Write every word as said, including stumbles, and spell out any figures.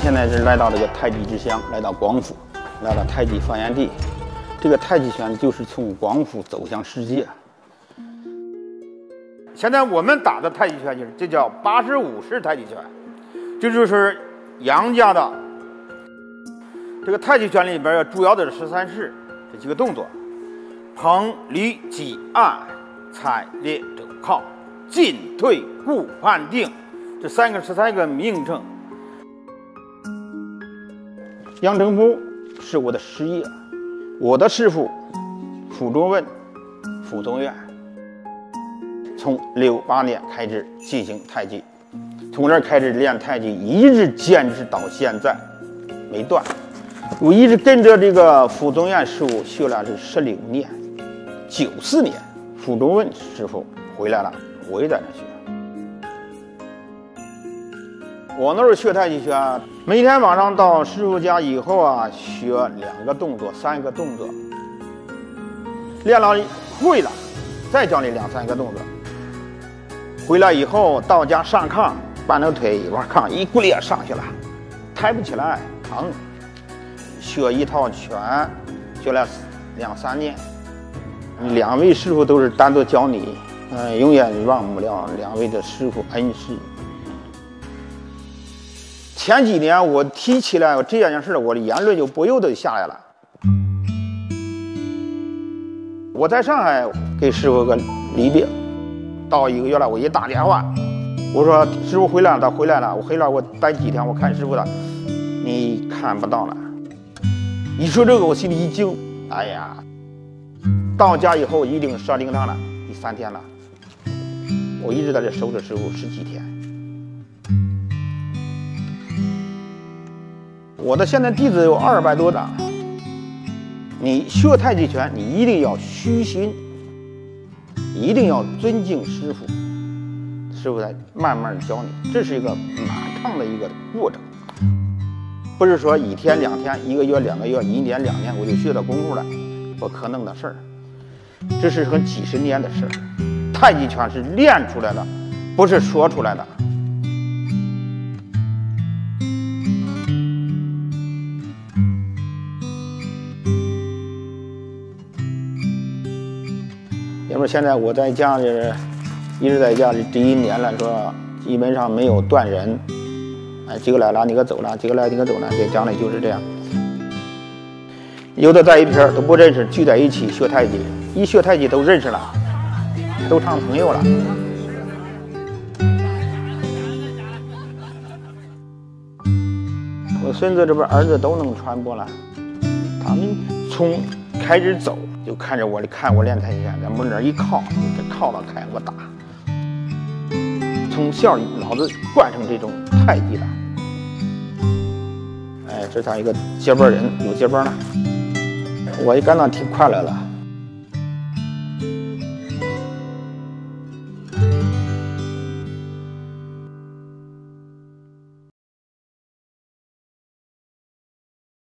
您现在是来到这个太极之乡，来到广府，来到太极发源地。这个太极拳就是从广府走向世界。现在我们打的太极拳就是，这叫八十五式太极拳，这就是杨家的。这个太极拳里边要主要的是十三式这几个动作：捧、离、挤、按、踩、列、整、靠、进、退、固、判、定，这三个十三个名称。 杨澄甫是我的师爷，我的师傅傅卓问、傅宗岳，从六八年开始进行太极，从这儿开始练太极，一直坚持到现在没断。我一直跟着这个傅宗岳师傅学了是十六年，九四年傅卓问师傅回来了，我也在那学。 我那时候学太极拳，每天晚上到师傅家以后啊，学两个动作、三个动作，练了会了，再教你两三个动作。回来以后到家上炕，半条腿一弯炕，一骨裂上去了，抬不起来，疼。学一套拳，学了两三年。两位师傅都是单独教你，嗯、呃，永远忘不了两位的师傅恩师。 前几年我提起来这件事，我的言论就不由得下来了。我在上海给师傅个离别，到一个月了，我一打电话，我说师傅回来了，他回来了，我回来我待几天，我看师傅了，你看不到了。一说这个，我心里一惊，哎呀，到家以后一定烧铃铛了，第三天了，我一直在这守着师傅十几天。 我的现在弟子有二百多的。你学太极拳，你一定要虚心，一定要尊敬师傅，师傅在慢慢教你，这是一个漫长的一个过程，不是说一天两天、一个月两个月、一年两年我就学到功夫了，不可能的事儿，这是很几十年的事儿。太极拳是练出来的，不是说出来的。 因为现在我在家里，一直在家里这一年来说，基本上没有断人。哎，几个来了，你可走了；几个来，你可走了。在家里就是这样。有的在一起都不认识，聚在一起学太极，一学太极都认识了，都成朋友了。我孙子这边儿子都能传播了，他们从开始走。 就看着我，看我练太极拳，在门那一靠，这靠了开我打。从小老子惯成这种太极的，哎，这叫一个接班人，有接班了，我也感到挺快乐的。